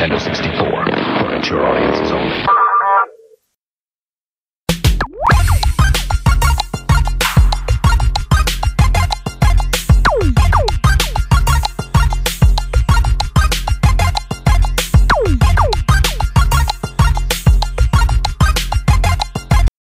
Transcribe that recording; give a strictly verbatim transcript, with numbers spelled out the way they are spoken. Nintendo sixty-four.